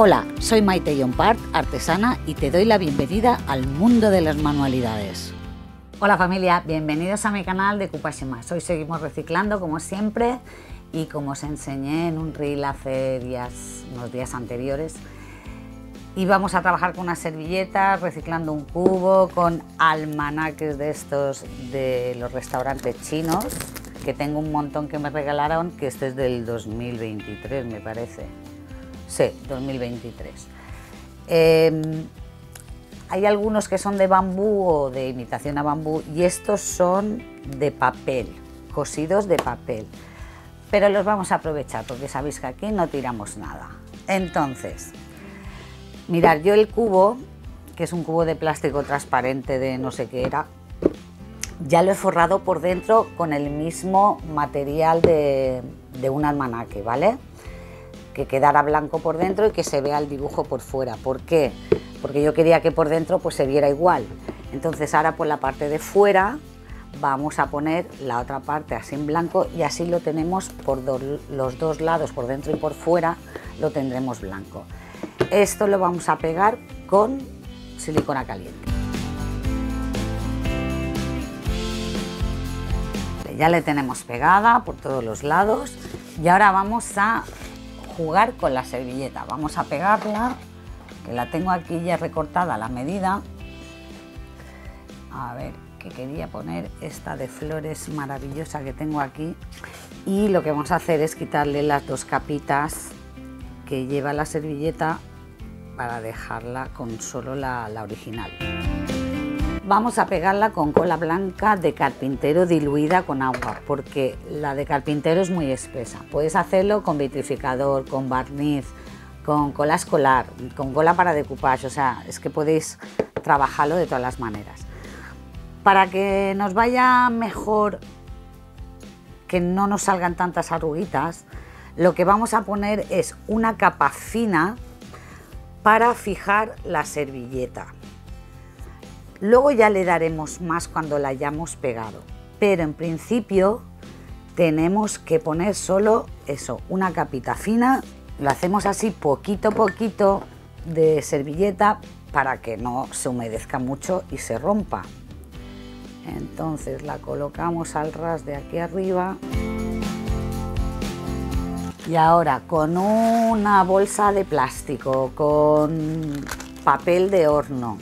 Hola, soy Maite Iompart, artesana, y te doy la bienvenida al mundo de las manualidades. Hola familia, bienvenidos a mi canal Decoupage y Mas. Hoy seguimos reciclando como siempre y como os enseñé en un reel hace unos días anteriores. Y vamos a trabajar con unas servilletas, reciclando un cubo, con almanaques de estos de los restaurantes chinos, que tengo un montón que me regalaron, que este es del 2023 me parece. Sí, 2023. Hay algunos que son de bambú o de imitación a bambú y estos son de papel, cosidos de papel. Pero los vamos a aprovechar porque sabéis que aquí no tiramos nada. Entonces, mirad, yo el cubo, que es un cubo de plástico transparente de no sé qué era, ya lo he forrado por dentro con el mismo material de un almanaque, ¿vale? Que quedara blanco por dentro y que se vea el dibujo por fuera. ¿Por qué? Porque yo quería que por dentro pues se viera igual. Entonces ahora por la parte de fuera vamos a poner la otra parte así en blanco y así lo tenemos por los dos lados, por dentro y por fuera, lo tendremos blanco. Esto lo vamos a pegar con silicona caliente. Ya le tenemos pegada por todos los lados y ahora vamos a jugar con la servilleta. Vamos a pegarla, que la tengo aquí ya recortada la medida. A ver, que quería poner esta de flores maravillosa que tengo aquí, y lo que vamos a hacer es quitarle las dos capitas que lleva la servilleta para dejarla con solo la original. Vamos a pegarla con cola blanca de carpintero diluida con agua, porque la de carpintero es muy espesa. Puedes hacerlo con vitrificador, con barniz, con cola escolar, con cola para decoupage, o sea, es que podéis trabajarlo de todas las maneras. Para que nos vaya mejor, que no nos salgan tantas arruguitas, lo que vamos a poner es una capa fina para fijar la servilleta. Luego ya le daremos más cuando la hayamos pegado, pero en principio tenemos que poner solo eso, una capita fina. Lo hacemos así poquito a poquito de servilleta para que no se humedezca mucho y se rompa. Entonces la colocamos al ras de aquí arriba. Y ahora con una bolsa de plástico, con papel de horno,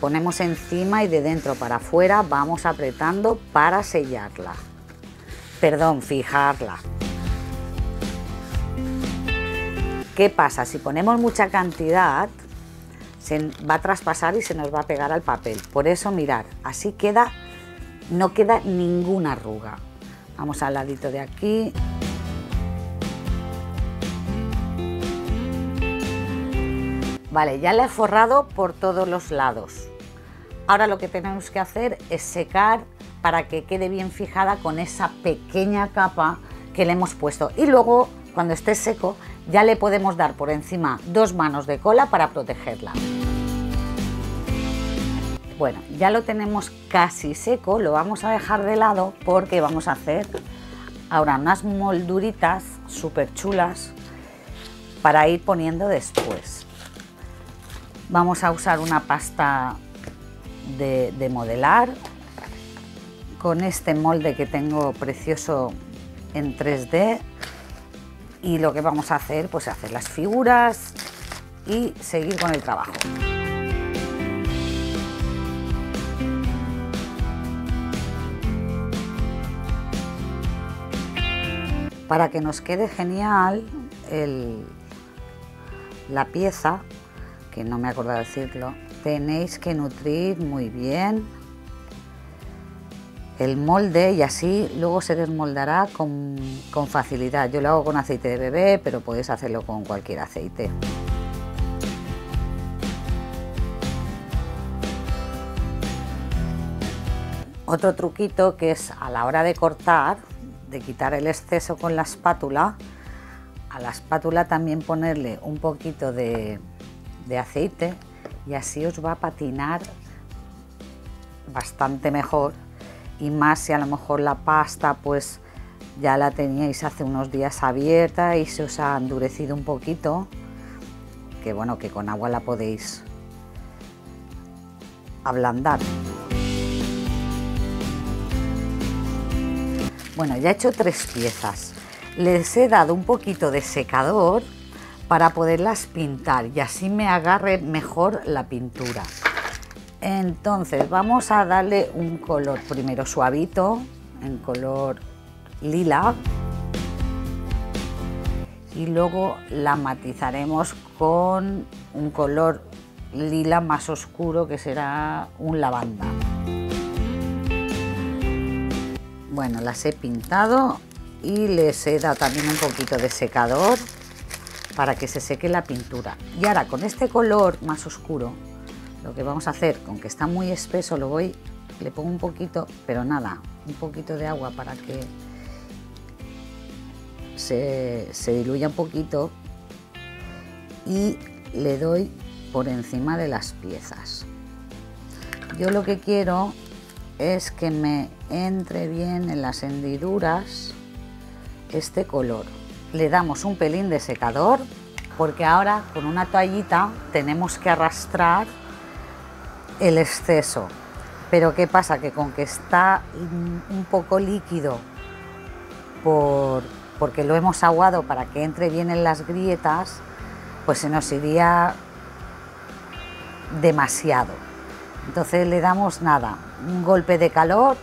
ponemos encima y de dentro para afuera vamos apretando para sellarla, perdón, fijarla. ¿Qué pasa? Si ponemos mucha cantidad se va a traspasar y se nos va a pegar al papel. Por eso mirad, así queda, no queda ninguna arruga. Vamos al ladito de aquí. Vale, ya la he forrado por todos los lados. Ahora lo que tenemos que hacer es secar para que quede bien fijada con esa pequeña capa que le hemos puesto. Y luego, cuando esté seco, ya le podemos dar por encima dos manos de cola para protegerla. Bueno, ya lo tenemos casi seco, lo vamos a dejar de lado porque vamos a hacer ahora unas molduritas súper chulas para ir poniendo después. Vamos a usar una pasta de modelar con este molde que tengo precioso en 3D y lo que vamos a hacer pues hacer las figuras y seguir con el trabajo. Para que nos quede genial la pieza, que no me acuerdo decirlo, tenéis que nutrir muy bien el molde y así luego se desmoldará con facilidad. Yo lo hago con aceite de bebé, pero podéis hacerlo con cualquier aceite. Otro truquito que es a la hora de cortar, de quitar el exceso con la espátula, a la espátula también ponerle un poquito de aceite y así os va a patinar bastante mejor, y más si a lo mejor la pasta pues ya la teníais hace unos días abierta y se os ha endurecido un poquito, que bueno, que con agua la podéis ablandar. Bueno, ya he hecho 3 piezas. Les he dado un poquito de secador para poderlas pintar y así me agarre mejor la pintura. Entonces vamos a darle un color primero suavito, en color lila, y luego la matizaremos con un color lila más oscuro que será un lavanda. Bueno, las he pintado y les he dado también un poquito de secador para que se seque la pintura. Y ahora con este color más oscuro lo que vamos a hacer, con que está muy espeso, le pongo un poquito, pero nada, un poquito de agua para que se diluya un poquito, y le doy por encima de las piezas. Yo lo que quiero es que me entre bien en las hendiduras este color. Le damos un pelín de secador, porque ahora con una toallita tenemos que arrastrar el exceso. Pero ¿qué pasa? Que con que está un poco líquido porque lo hemos aguado para que entre bien en las grietas, pues se nos iría demasiado. Entonces le damos nada, un golpe de calor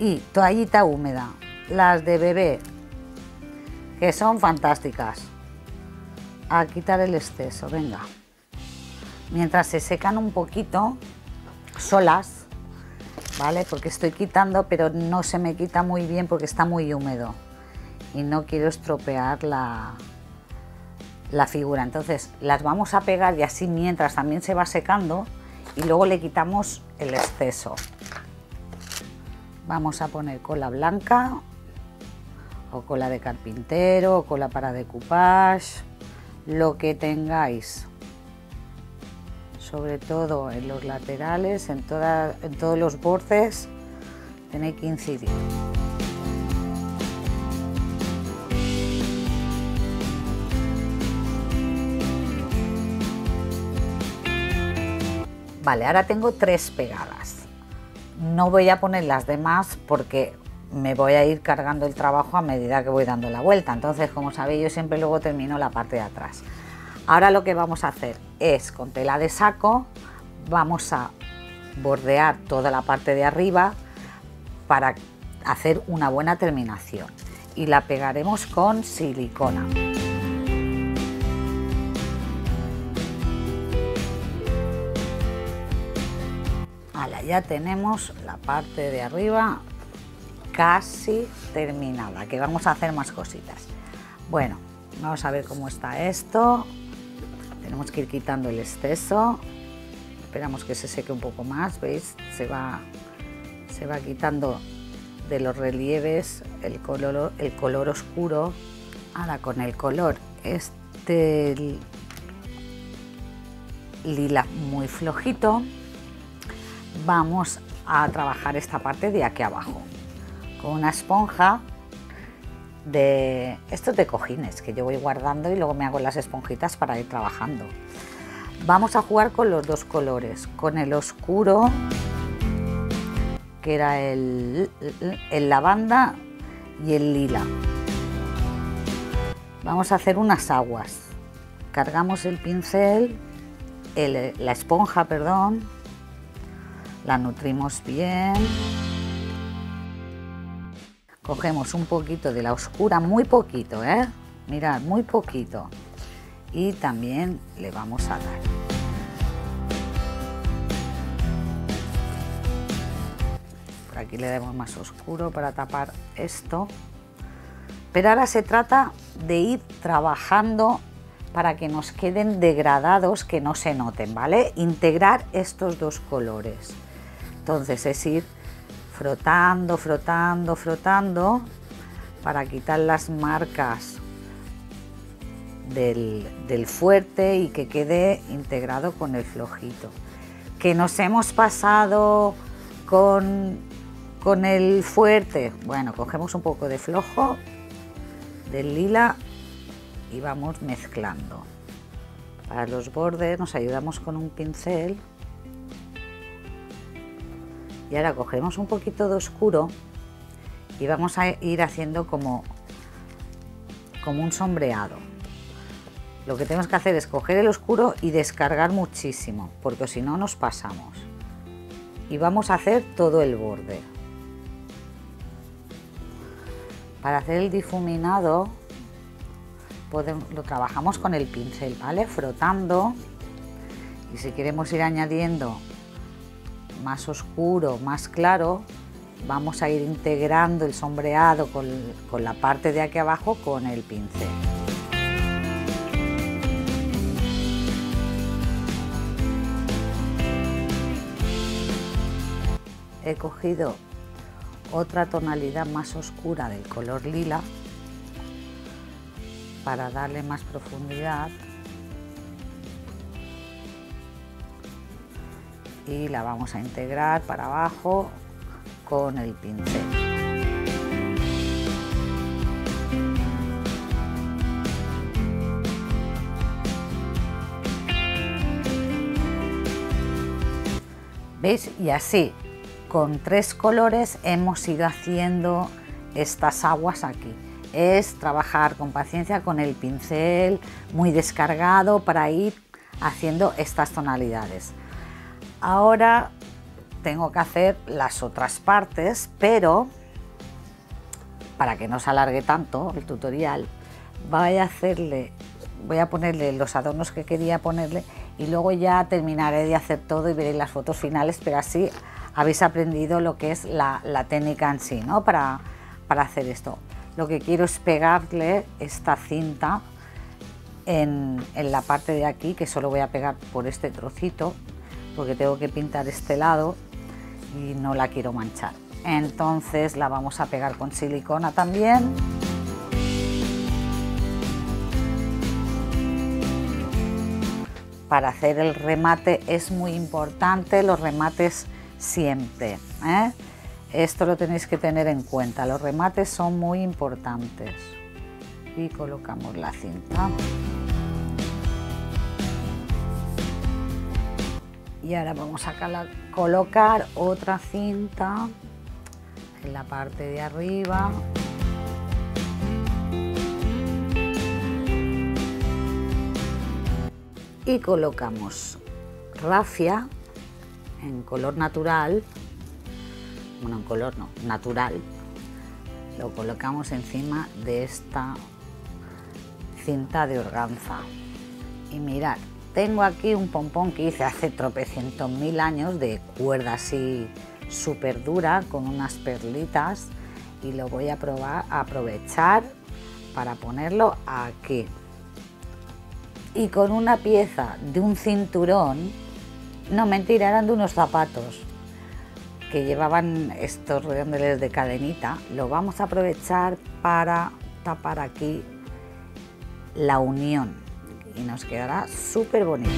y toallita húmeda. Las de bebé, que son fantásticas. A quitar el exceso, venga. Mientras se secan un poquito, solas, ¿vale? Porque estoy quitando, pero no se me quita muy bien porque está muy húmedo. Y no quiero estropear la figura. Entonces las vamos a pegar y así mientras también se va secando, y luego le quitamos el exceso. Vamos a poner cola blanca, o cola de carpintero, o cola para decoupage, lo que tengáis, sobre todo en los laterales, en todos los bordes tenéis que incidir. Vale, ahora tengo 3 pegadas. No voy a poner las demás porque me voy a ir cargando el trabajo a medida que voy dando la vuelta. Entonces, como sabéis, yo siempre luego termino la parte de atrás. Ahora lo que vamos a hacer es, con tela de saco, vamos a bordear toda la parte de arriba para hacer una buena terminación. Y la pegaremos con silicona. Vale, ya tenemos la parte de arriba casi terminada, que vamos a hacer más cositas. Bueno, vamos a ver cómo está esto. Tenemos que ir quitando el exceso. Esperamos que se seque un poco más, ¿veis? Se va quitando de los relieves el color oscuro. Ahora con el color este lila muy flojito, vamos a trabajar esta parte de aquí abajo con una esponja de estos de cojines que yo voy guardando y luego me hago las esponjitas para ir trabajando. Vamos a jugar con los dos colores, con el oscuro que era el lavanda y el lila. Vamos a hacer unas aguas. Cargamos el pincel, la esponja, perdón, la nutrimos bien. Cogemos un poquito de la oscura, muy poquito, ¿eh? Mirad, muy poquito. Y también le vamos a dar. Por aquí le damos más oscuro para tapar esto. Pero ahora se trata de ir trabajando para que nos queden degradados, que no se noten, ¿vale? Integrar estos dos colores. Entonces es ir frotando, frotando, frotando para quitar las marcas del fuerte y que quede integrado con el flojito. Que nos hemos pasado con el fuerte. Bueno, cogemos un poco de flojo, del lila, y vamos mezclando Para los bordes nos ayudamos con un pincel. Y ahora cogemos un poquito de oscuro y vamos a ir haciendo como un sombreado. Lo que tenemos que hacer es coger el oscuro y descargar muchísimo, porque si no nos pasamos. Y vamos a hacer todo el borde. Para hacer el difuminado lo trabajamos con el pincel, ¿vale? Frotando, y si queremos ir añadiendo más oscuro, más claro, vamos a ir integrando el sombreado con la parte de aquí abajo con el pincel. He cogido otra tonalidad más oscura del color lila para darle más profundidad y la vamos a integrar para abajo con el pincel. ¿Veis? Y así, con tres colores hemos ido haciendo estas aguas aquí. Es trabajar con paciencia con el pincel muy descargado para ir haciendo estas tonalidades. Ahora tengo que hacer las otras partes, pero para que no se alargue tanto el tutorial, voy a ponerle los adornos que quería ponerle y luego ya terminaré de hacer todo y veréis las fotos finales, pero así habéis aprendido lo que es la técnica en sí, ¿no? Para hacer esto. Lo que quiero es pegarle esta cinta en la parte de aquí, que solo voy a pegar por este trocito, porque tengo que pintar este lado y no la quiero manchar. Entonces la vamos a pegar con silicona también. Para hacer el remate es muy importante los remates siempre, ¿eh? Esto lo tenéis que tener en cuenta, los remates son muy importantes. Y colocamos la cinta. Y ahora vamos a colocar otra cinta en la parte de arriba. Y colocamos rafia en color natural. Bueno, en color no, natural. Lo colocamos encima de esta cinta de organza. Y mirad, tengo aquí un pompón que hice hace tropecientos mil años de cuerda así súper dura con unas perlitas, y lo voy a aprovechar para ponerlo aquí. Y con una pieza de un cinturón, no mentira, eran de unos zapatos que llevaban estos redondeles de cadenita, lo vamos a aprovechar para tapar aquí la unión y nos quedará súper bonito.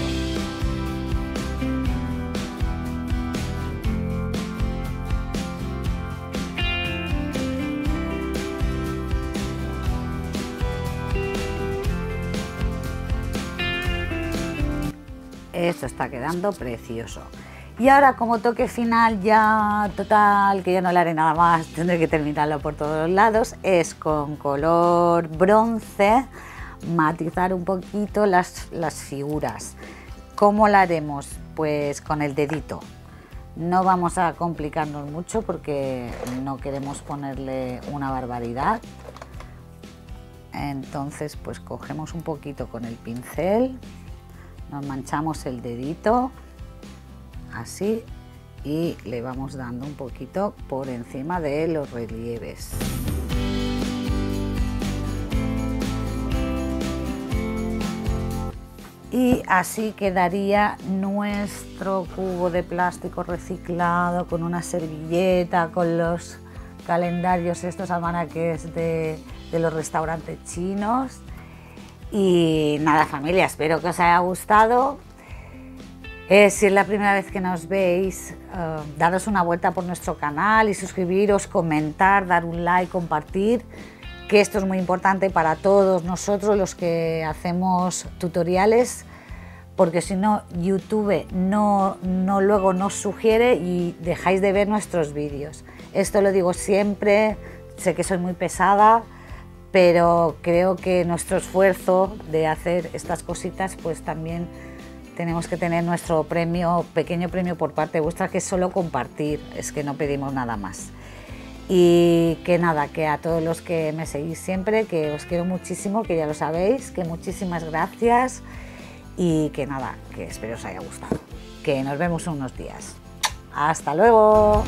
Esto está quedando precioso. Y ahora, como toque final, ya total, que ya no le haré nada más, tendré que terminarlo por todos lados, es con color bronce matizar un poquito las figuras. ¿Cómo lo haremos? Pues con el dedito. No vamos a complicarnos mucho porque no queremos ponerle una barbaridad. Entonces, pues cogemos un poquito con el pincel, nos manchamos el dedito, así, y le vamos dando un poquito por encima de los relieves. Y así quedaría nuestro cubo de plástico reciclado con una servilleta, con los calendarios, estos almanaques de los restaurantes chinos. Y nada, familia, espero que os haya gustado. Si es la primera vez que nos veis, daros una vuelta por nuestro canal y suscribiros, comentar, dar un like, compartir, que esto es muy importante para todos nosotros los que hacemos tutoriales, porque si no YouTube luego nos sugiere y dejáis de ver nuestros vídeos. Esto lo digo siempre, sé que soy muy pesada, pero creo que nuestro esfuerzo de hacer estas cositas, pues también tenemos que tener nuestro premio, pequeño premio por parte vuestra, que es solo compartir, es que no pedimos nada más. Y que nada, que a todos los que me seguís siempre, que os quiero muchísimo, que ya lo sabéis, que muchísimas gracias y que nada, que espero os haya gustado. Que nos vemos en unos días. ¡Hasta luego!